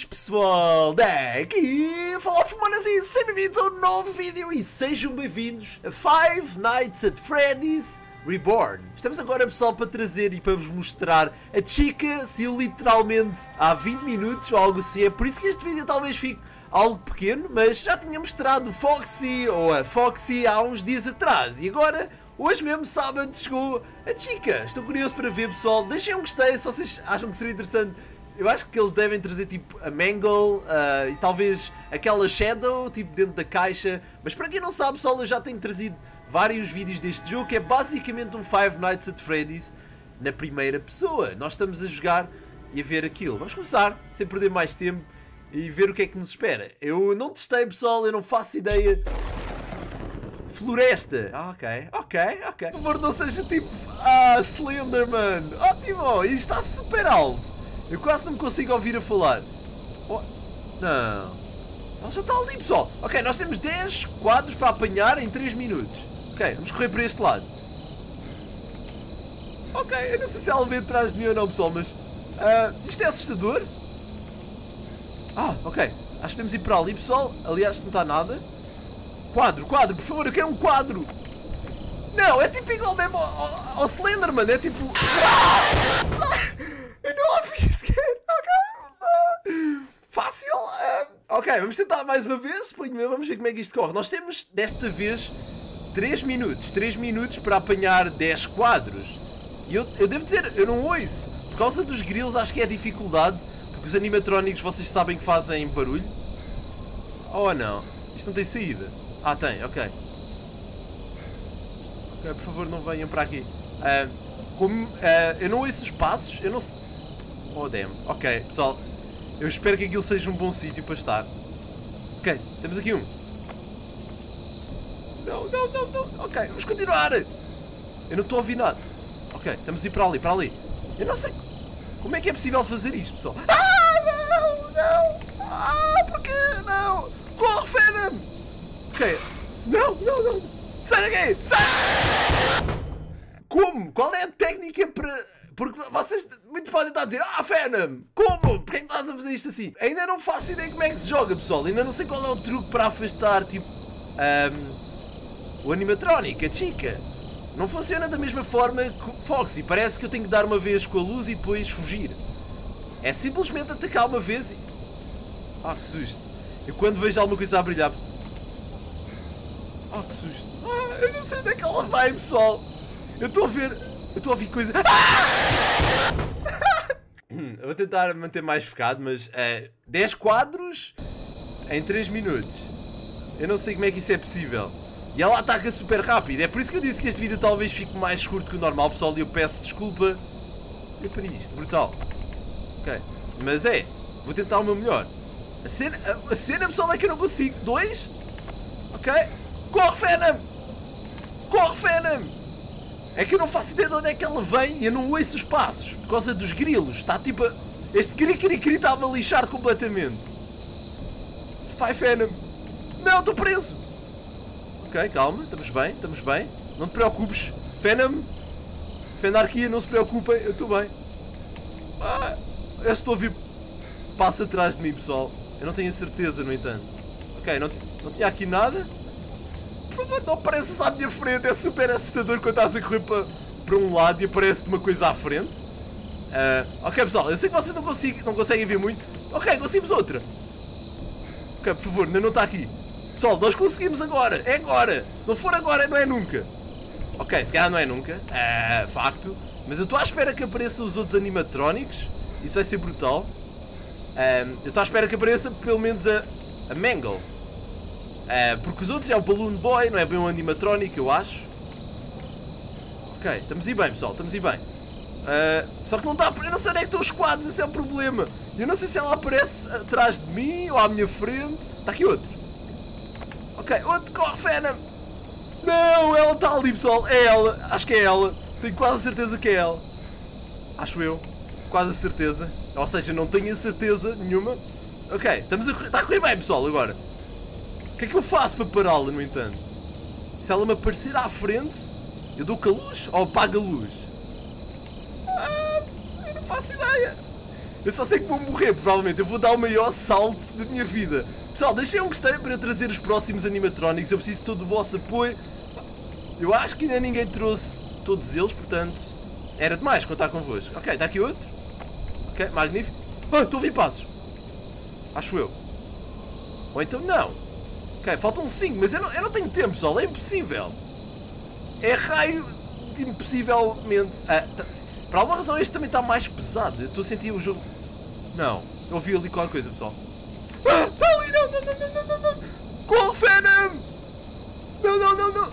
Boas, pessoal, daqui fala Fer0m0nas e sejam bem-vindos a um novo vídeo e sejam bem-vindos a Five Nights at Freddy's Reborn. Estamos agora, pessoal, para trazer e para vos mostrar a Chica, se literalmente há 20 minutos ou algo assim, é por isso que este vídeo talvez fique algo pequeno, mas já tinha mostrado o Foxy ou a Foxy há uns dias atrás e agora... hoje mesmo, sábado, chegou a Chica. Estou curioso para ver, pessoal. Deixem um gostei se vocês acham que seria interessante. Eu acho que eles devem trazer tipo a Mangle e talvez aquela Shadow, tipo dentro da caixa. Mas para quem não sabe, pessoal, eu já tenho trazido vários vídeos deste jogo, que é basicamente um Five Nights at Freddy's na primeira pessoa. Nós estamos a jogar e a ver aquilo. Vamos começar, sem perder mais tempo, e ver o que é que nos espera. Eu não testei, pessoal, eu não faço ideia... Floresta, ok. Por favor, não seja tipo, Slenderman. Ótimo, isto está super alto. Eu quase não me consigo ouvir a falar. Oh, não. Ela já está ali, pessoal. Ok, nós temos 10 quadros para apanhar em 3 minutos. Ok, vamos correr para este lado. Ok, eu não sei se ela veio atrás de mim ou não, pessoal, mas... isto é assustador. Ah, ok. Acho que podemos ir para ali, pessoal. Aliás, não está nada. Quadro, quadro, por favor, eu quero um quadro! Não, é tipo igual mesmo ao Slenderman, é tipo... eu não ouvi isso, ok? Fácil! Ok, vamos tentar mais uma vez, vamos ver como é que isto corre. Nós temos, desta vez, 3 minutos para apanhar 10 quadros. E eu devo dizer, eu não ouço. Por causa dos grilos acho que é dificuldade, porque os animatrónicos vocês sabem que fazem barulho. Oh não, isto não tem saída. Ah, tem, ok. Ok, por favor, não venham para aqui. Eu não ouço os passos, eu não sei... Oh, damn. Ok, pessoal, eu espero que aquilo seja um bom sítio para estar. Ok, temos aqui um. Não. Ok, vamos continuar. Eu não estou a ouvir nada. Ok, estamos a ir para ali, Eu não sei... como é que é possível fazer isto, pessoal? Ah, não! Ah, porquê? Não! Corre, Fer0m0nas! Ok. Não! Sai daqui! Sai! Como? Qual é a técnica para... porque vocês muito podem estar a dizer: ah, Fer0m0nas! Como? Porquê estás a fazer isto assim? Ainda não faço ideia como é que se joga, pessoal. Ainda não sei qual é o truque para afastar, tipo... o animatrónico, a Chica. Não funciona da mesma forma que o Foxy. Parece que eu tenho que dar uma vez com a luz e depois fugir. É simplesmente atacar uma vez e... ah, que susto. Eu quando vejo alguma coisa a brilhar... ah, que susto. Ah, eu não sei onde é que ela vai, pessoal. Eu estou a ver... eu estou a ouvir coisa... ah! Eu vou tentar manter mais focado, mas... 10 quadros... em 3 minutos. Eu não sei como é que isso é possível. E ela ataca super rápido. É por isso que eu disse que este vídeo talvez fique mais curto que o normal, pessoal. E eu peço desculpa... e para isto, brutal. Ok. Mas é... vou tentar o meu melhor. A cena, pessoal, é que eu não consigo. 2? Ok. Corre, Fer0m0nas! Corre, Fer0m0nas! É que eu não faço ideia de onde é que ela vem e eu não ouço os passos. Por causa dos grilos. Está tipo a... este cri-cri-cri está-me a lixar completamente. Vai, Fer0m0nas! Não, estou preso! Ok, calma. Estamos bem. Não te preocupes. Fer0m0nas! Fenarquia, não se preocupem. Eu estou bem. Ah, eu estou a ouvir... passa atrás de mim, pessoal. Eu não tenho a certeza, no entanto. Ok, não tinha aqui nada. Por favor, não apareças à minha frente. É super assustador quando estás a correr para um lado e aparece-te uma coisa à frente. Ok, pessoal. Eu sei que vocês não conseguem ver muito. Ok, conseguimos outra. Ok, por favor, ainda não está aqui. Pessoal, nós conseguimos agora. É agora. Se não for agora, não é nunca. Ok, se calhar não é nunca. É facto. Mas eu estou à espera que apareçam os outros animatrónicos. Isso vai ser brutal. Eu estou à espera que apareça pelo menos a Mangle, porque os outros é o Balloon Boy, não é bem um animatrónico, eu acho. Ok, estamos aí bem, pessoal, estamos aí bem. Só que não dá, eu não sei onde é que estão os quadros, esse é o problema. Eu não sei se ela aparece atrás de mim ou à minha frente. Está aqui outro. Ok, outro, corre, Fer0m0nas! Não, ela está ali, pessoal, é ela, acho que é ela. Tenho quase a certeza que é ela. Acho eu, quase a certeza. Ou seja, não tenho certeza nenhuma. Ok, estamos a correr. Está a correr bem, pessoal, agora. O que é que eu faço para pará-la, no entanto? Se ela me aparecer à frente, eu dou com a luz ou apago a luz? Ah, eu não faço ideia. Eu só sei que vou morrer, provavelmente. Eu vou dar o maior salto da minha vida. Pessoal, deixem um gostei para eu trazer os próximos animatronics. Eu preciso de todo o vosso apoio. Eu acho que ainda ninguém trouxe todos eles, portanto... Era demais contar convosco. Ok, está aqui outro. Ok, magnífico. Ah, estou a ouvir passos. Acho eu. Ou então não. Ok, faltam 5, mas eu não tenho tempo, pessoal. É impossível. É raio de impossivelmente... Ah, por alguma razão este também está mais pesado. Eu estou a sentir o jogo... Não. Eu ouvi ali qualquer coisa, pessoal. Ah, ali, não. Corre, Fer0m0nas! Não.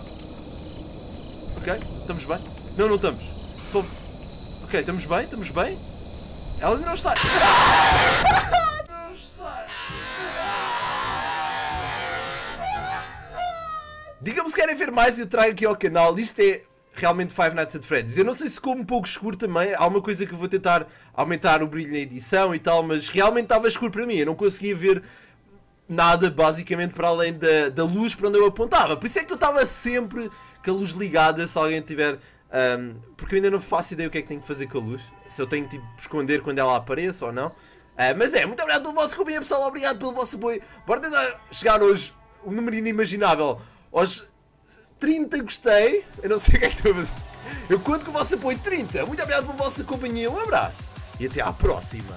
Ok, estamos bem? Não estamos. Estou... Ok, estamos bem. Ela não está... Ah! Não está... Digam-me se querem ver mais, eu trago aqui ao canal. Isto é... realmente Five Nights at Freddy's. Eu não sei se ficou um pouco escuro também, há uma coisa que eu vou tentar aumentar o brilho na edição e tal, mas realmente estava escuro para mim, eu não conseguia ver nada basicamente para além da luz para onde eu apontava, por isso é que eu estava sempre com a luz ligada, se alguém tiver... porque eu ainda não faço ideia o que é que tenho que fazer com a luz, se eu tenho que tipo, esconder quando ela aparece ou não, mas é, muito obrigado pelo vosso companheiro pessoal, obrigado pelo vosso apoio, bora tentar chegar hoje, um número inimaginável, hoje... 30 gostei, eu não sei o que é que estou a fazer. Eu conto com o vosso apoio. 30, muito obrigado pela vossa companhia, um abraço e até à próxima.